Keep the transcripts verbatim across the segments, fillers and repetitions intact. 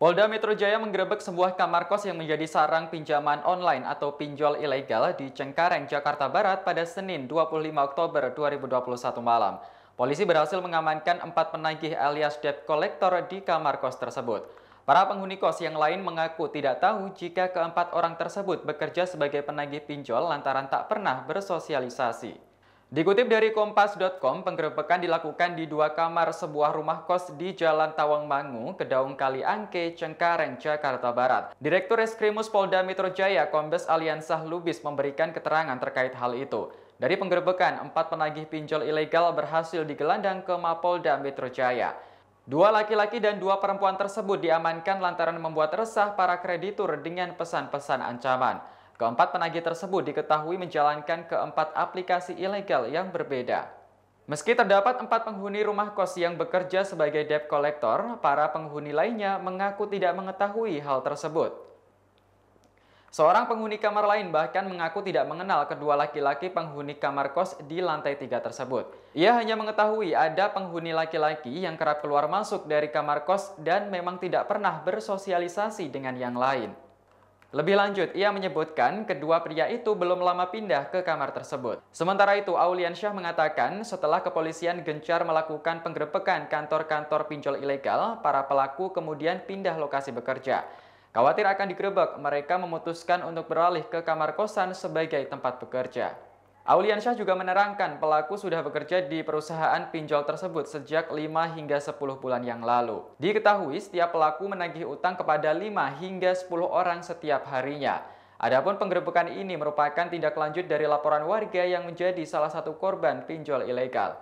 Polda Metro Jaya menggerebek sebuah kamar kos yang menjadi sarang pinjaman online atau pinjol ilegal di Cengkareng, Jakarta Barat pada Senin dua puluh lima Oktober dua ribu dua puluh satu malam. Polisi berhasil mengamankan empat penagih alias debt collector di kamar kos tersebut. Para penghuni kos yang lain mengaku tidak tahu jika keempat orang tersebut bekerja sebagai penagih pinjol lantaran tak pernah bersosialisasi. Dikutip dari Kompas dot com, penggerebekan dilakukan di dua kamar sebuah rumah kos di Jalan Tawang Mangu, Kedaung Kali Angke, Cengkareng, Jakarta Barat. Direktur Reskrimus Polda Metro Jaya, Kombes Auliansyah Lubis, memberikan keterangan terkait hal itu. Dari penggerebekan, empat penagih pinjol ilegal berhasil digelandang ke Mapolda Metro Jaya. Dua laki-laki dan dua perempuan tersebut diamankan lantaran membuat resah para kreditur dengan pesan-pesan ancaman. Keempat penagih tersebut diketahui menjalankan keempat aplikasi ilegal yang berbeda. Meski terdapat empat penghuni rumah kos yang bekerja sebagai debt collector, para penghuni lainnya mengaku tidak mengetahui hal tersebut. Seorang penghuni kamar lain bahkan mengaku tidak mengenal kedua laki-laki penghuni kamar kos di lantai tiga tersebut. Ia hanya mengetahui ada penghuni laki-laki yang kerap keluar masuk dari kamar kos dan memang tidak pernah bersosialisasi dengan yang lain. Lebih lanjut, ia menyebutkan kedua pria itu belum lama pindah ke kamar tersebut. Sementara itu, Auliansyah mengatakan setelah kepolisian gencar melakukan penggerebekan kantor-kantor pinjol ilegal, para pelaku kemudian pindah lokasi bekerja. Khawatir akan digerebek, mereka memutuskan untuk beralih ke kamar kosan sebagai tempat bekerja. Auliansyah juga menerangkan pelaku sudah bekerja di perusahaan pinjol tersebut sejak lima hingga sepuluh bulan yang lalu. Diketahui setiap pelaku menagih utang kepada lima hingga sepuluh orang setiap harinya. Adapun penggerebekan ini merupakan tindak lanjut dari laporan warga yang menjadi salah satu korban pinjol ilegal.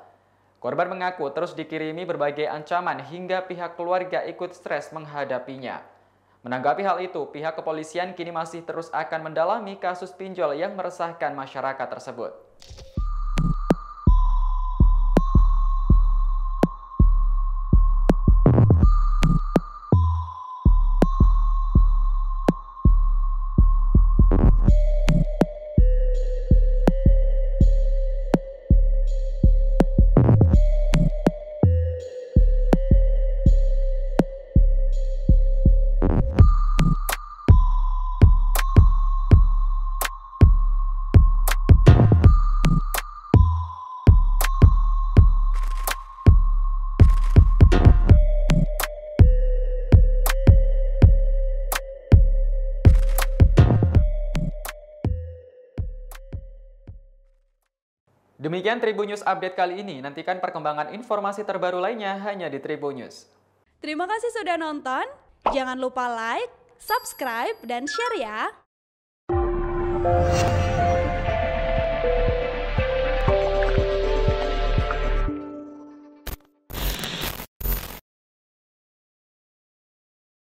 Korban mengaku terus dikirimi berbagai ancaman hingga pihak keluarga ikut stres menghadapinya. Menanggapi hal itu, pihak kepolisian kini masih terus akan mendalami kasus pinjol yang meresahkan masyarakat tersebut. Demikian Tribunnews update kali ini. Nantikan perkembangan informasi terbaru lainnya hanya di Tribunnews. Terima kasih sudah nonton. Jangan lupa like, subscribe, dan share ya.